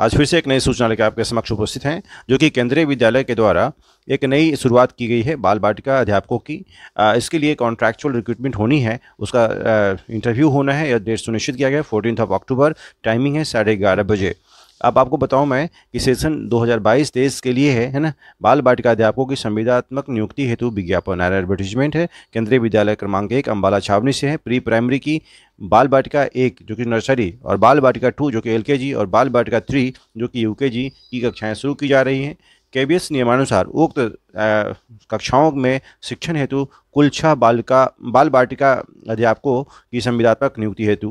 आज फिर से एक नई सूचना लेकर आपके समक्ष उपस्थित हैं, जो कि केंद्रीय विद्यालय के द्वारा एक नई शुरुआत की गई है बाल बाटिका अध्यापकों की। इसके लिए कॉन्ट्रैक्चुअल रिक्रूटमेंट होनी है, उसका इंटरव्यू होना है। यह डेट सुनिश्चित किया गया 14 अक्टूबर, टाइमिंग है 11:30 बजे। अब आपको बताऊं मैं कि सेशन 2022-23 के लिए है ना। बाल बाटिका अध्यापकों की संविदात्मक नियुक्ति हेतु विज्ञापन और एडवर्टीजमेंट है। केंद्रीय विद्यालय क्रमांक 1 अंबाला छावनी से है। प्री प्राइमरी की बाल बाटिका 1 जो कि नर्सरी और बाल बाटिका 2 जो कि LKG और बाल बाटिका 3 जो कि UKG की कक्षाएँ शुरू की जा रही हैं। KBS नियमानुसार उक्त कक्षाओं में शिक्षण हेतु कुल 6 बाल बाटिका अध्यापकों की संविदात्मक नियुक्ति हेतु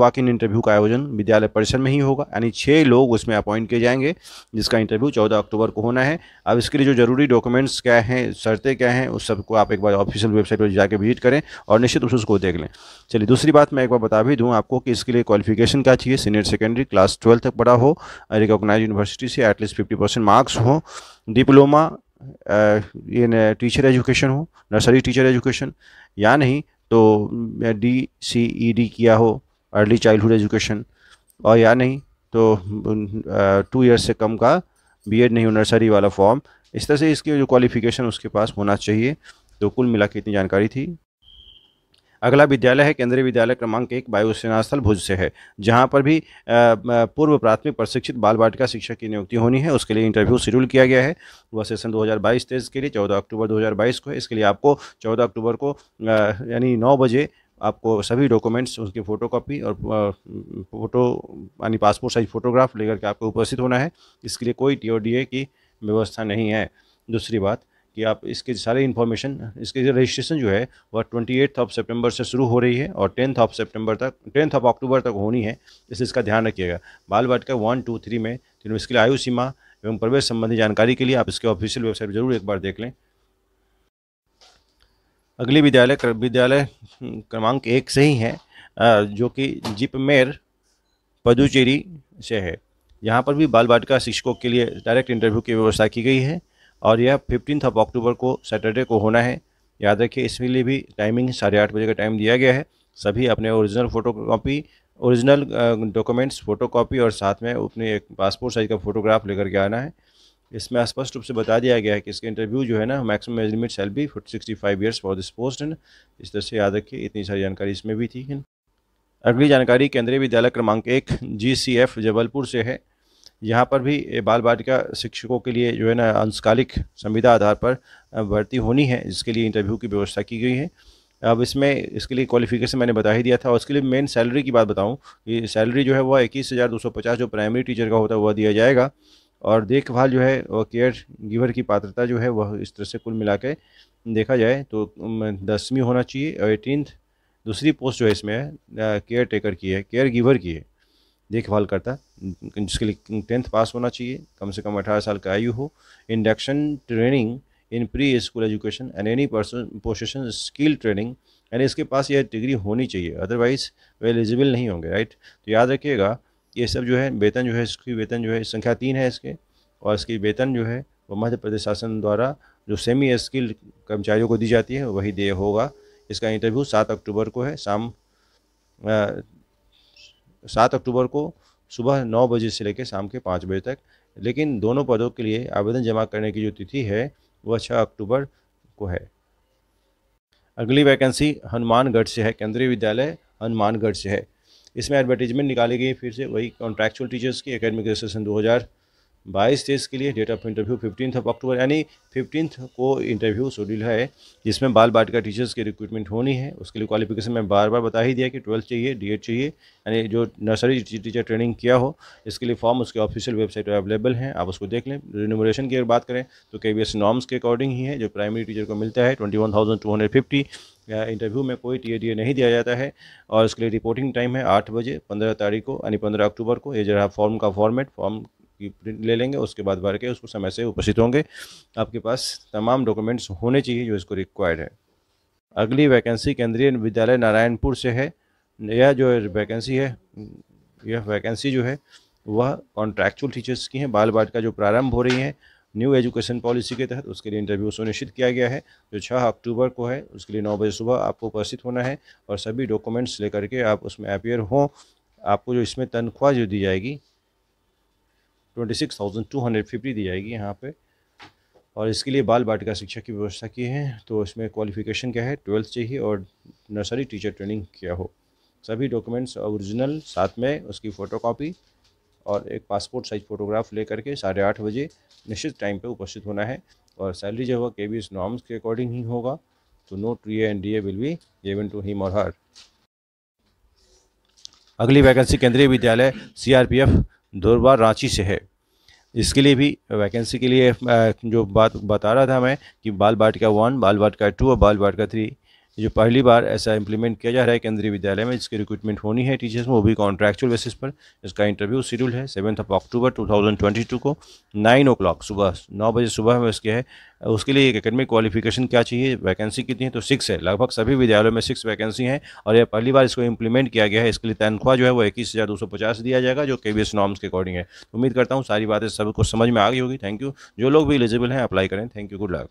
वॉक इन इंटरव्यू का आयोजन विद्यालय परिसर में ही होगा, यानी 6 लोग उसमें अपॉइंट किए जाएंगे, जिसका इंटरव्यू 14 अक्टूबर को होना है। अब इसके लिए जो जरूरी डॉक्यूमेंट्स क्या हैं, शर्तें क्या हैं, उस सबको आप एक बार ऑफिशियल वेबसाइट पर जाकर विजिट करें और निश्चित रूप से उसको देख लें। चलिए, दूसरी बात मैं एक बार बता भी दूँ आपको कि इसके लिए क्वालिफिकेशन क्या चाहिए। सीनियर सेकेंडरी क्लास 12 तक पढ़ा हो, रिकॉग्नाइज यूनिवर्सिटी से एटलीस्ट 50% मार्क्स हो, डिप्लोमा ये टीचर एजुकेशन हो, नर्सरी टीचर एजुकेशन, या नहीं तो DCED किया हो, अर्ली चाइल्डहुड एजुकेशन, और या नहीं तो 2 इयर्स से कम का BEd नहीं हो, नर्सरी वाला फॉर्म। इस तरह से इसकी जो क्वालिफिकेशन उसके पास होना चाहिए। तो कुल मिला के इतनी जानकारी थी। अगला विद्यालय है केंद्रीय विद्यालय क्रमांक 1 वायुसेना स्थल भुज से है, जहां पर भी पूर्व प्राथमिक प्रशिक्षित बाल बाटिका शिक्षक की नियुक्ति होनी है। उसके लिए इंटरव्यू शेड्यूल किया गया है। वह सेशन 2022-23 के लिए 14 अक्टूबर 2022 को है। इसके लिए आपको 14 अक्टूबर को यानी 9 बजे आपको सभी डॉक्यूमेंट्स, उसकी फ़ोटोकॉपी और फोटो यानी पासपोर्ट साइज फ़ोटोग्राफ लेकर के आपको उपस्थित होना है। इसके लिए कोई TODA की व्यवस्था नहीं है। दूसरी बात कि आप इसके सारे इन्फॉर्मेशन, इसके रजिस्ट्रेशन जो है वह 28 सितंबर से शुरू हो रही है और 10 अक्टूबर तक 10 अक्टूबर तक होनी है। इसका ध्यान रखिएगा। बाल बाटिका 1, 2, 3 में तीनों। इसके लिए आयु सीमा एवं प्रवेश संबंधी जानकारी के लिए आप इसके ऑफिशियल वेबसाइट जरूर एक बार देख लें। अगले विद्यालय क्रमांक 1 से ही है, जो कि जिपमेर पदुचेरी से है। यहाँ पर भी बाल बाटिका शिक्षकों के लिए डायरेक्ट इंटरव्यू की व्यवस्था की गई है और यह 15 अक्टूबर को सैटरडे को होना है। याद रखिए, इसलिए भी टाइमिंग 8:30 बजे का टाइम दिया गया है। सभी अपने ओरिजिनल डॉक्यूमेंट्स, फ़ोटोकॉपी और साथ में अपने एक पासपोर्ट साइज़ का फ़ोटोग्राफ लेकर के आना है। इसमें स्पष्ट रूप से बता दिया गया है कि इसके इंटरव्यू जो है ना, maximum age limit shall be 65 years for this post. इस तरह से याद रखिए, इतनी सारी जानकारी इसमें भी थी। अगली जानकारी केंद्रीय विद्यालय क्रमांक 1 GCF जबलपुर से है। यहाँ पर भी बाल बाटिका शिक्षकों के लिए जो है ना, अंशकालिक संविदा आधार पर भर्ती होनी है। इसके लिए इंटरव्यू की व्यवस्था की गई है। अब इसमें इसके लिए क्वालिफिकेशन मैंने बता ही दिया था। और इसके लिए मेन सैलरी की बात बताऊं कि सैलरी जो है वह 21,250 जो प्राइमरी टीचर का होता है वह दिया जाएगा। और देखभाल जो है वह केयर गिवर की पात्रता जो है वह इस तरह से कुल मिला के देखा जाए तो 10वीं होना चाहिए। और 18th दूसरी पोस्ट जो है इसमें केयर टेकर की है, केयर गिवर की है, देखभाल करता, जिसके लिए 10th पास होना चाहिए, कम से कम 18 साल का आयु हो। Induction training in pre school education and any person possession skill training, यानी इसके पास यह डिग्री होनी चाहिए, अदरवाइज वे एलिजिबल नहीं होंगे। राइट, तो याद रखिएगा ये सब जो है वेतन जो है, इसकी वेतन जो है संख्या 3 है इसके, और इसकी वेतन जो है वो मध्य प्रदेश शासन द्वारा जो सेमी स्किल्ड कर्मचारियों को दी जाती है वही देय होगा। इसका इंटरव्यू 7 अक्टूबर को है, 7 अक्टूबर को सुबह 9 बजे से लेकर शाम के 5 बजे तक। लेकिन दोनों पदों के लिए आवेदन जमा करने की जो तिथि है वह 6 अक्टूबर को है। अगली वैकेंसी हनुमानगढ़ से है, केंद्रीय विद्यालय हनुमानगढ़ से है। इसमें एडवर्टीजमेंट निकाली गई, फिर से वही कॉन्ट्रैक्चुअल टीचर्स की एकेडमिक सेशन 2022-23 के लिए। डेट ऑफ इंटरव्यू 15 अक्टूबर, यानी 15 को इंटरव्यू शेड्यूल है, जिसमें बाल बाटिका टीचर्स की रिक्रूटमेंट होनी है। उसके लिए क्वालिफिकेशन मैं बार बार बता ही दिया कि 12 चाहिए, DEd चाहिए, यानी जो नर्सरी टीचर ट्रेनिंग किया हो। इसके लिए फॉर्म उसके ऑफिशियल वेबसाइट पर अवेलेबल हैं, आप उसको देख लें। रिन्यूमरेशन की अगर बात करें तो KBS नॉर्म्स के अकॉर्डिंग ही है जो प्राइमरी टीचर को मिलता है, 21,250। इंटरव्यू में कोई TODA नहीं दिया जाता है। और इसके लिए रिपोर्टिंग टाइम है 8 बजे 15 तारीख को, यानी 15 अक्टूबर को। ये जरा फॉर्म का फॉर्म की प्रिंट ले लेंगे, उसके बाद भर के उसको समय से उपस्थित होंगे। आपके पास तमाम डॉक्यूमेंट्स होने चाहिए जो इसको रिक्वायर्ड है। अगली वैकेंसी केंद्रीय विद्यालय नारायणपुर से है। यह जो वैकेंसी है, यह वैकेंसी जो है वह कॉन्ट्रैक्चुअल टीचर्स की है। बाल बाटिका जो प्रारंभ हो रही है न्यू एजुकेशन पॉलिसी के तहत, उसके लिए इंटरव्यू सुनिश्चित किया गया है जो 6 अक्टूबर को है। उसके लिए 9 बजे सुबह आपको उपस्थित होना है और सभी डॉक्यूमेंट्स लेकर के आप उसमें अपियर हों। आपको जो इसमें तनख्वाह जो दी जाएगी 26,250 दी जाएगी यहाँ पे। और इसके लिए बाल बाटिका शिक्षा की व्यवस्था की है। तो इसमें क्वालिफ़िकेशन क्या है, 12th चाहिए और नर्सरी टीचर ट्रेनिंग क्या हो। सभी डॉक्यूमेंट्स ओरिजिनल, साथ में उसकी फ़ोटोकॉपी और एक पासपोर्ट साइज फ़ोटोग्राफ ले करके 8:30 बजे निश्चित टाइम पे उपस्थित होना है। और सैलरी जो होगा KBS नॉर्म्स के अकॉर्डिंग ही होगा। तो no TRIA and DA will be given to him और हर। अगली वैकेंसी केंद्रीय विद्यालय CRPF दुर्बा रांची से है। इसके लिए भी वैकेंसी के लिए जो बात बता रहा था मैं कि बाल बाटिका 1, बाल बाटिका 2 और बाल बाटिका 3 जो पहली बार ऐसा इम्प्लीमेंट किया जा रहा है केंद्रीय विद्यालय में, जिसकी रिक्रूटमेंट होनी है टीचर्स में, वो भी कॉन्ट्रैक्चुअल बेसिस पर। इसका इंटरव्यू शेड्यूल है 7 अक्टूबर 2022 को 9 o'clock सुबह 9 बजे सुबह में इसके है। उसके लिए एक एकेडमिक क्वालिफिकेशन क्या चाहिए, वैकेंसी कितनी है, तो 6 है। लगभग सभी विद्यालयों में 6 वैकेंसी हैं और यह पहली बार इसको इम्प्लीमेंट किया गया है। इसके लिए तनख्वाह जो है वो 21,250 दिया जाएगा, जो KBS नॉर्म्स के अकॉर्डिंग है। उम्मीद करता हूँ सारी बातें सबको समझ में आ गई होगी। Thank you. जो लोग भी एलिजिबल हैं अप्लाई करें। Thank you, good luck.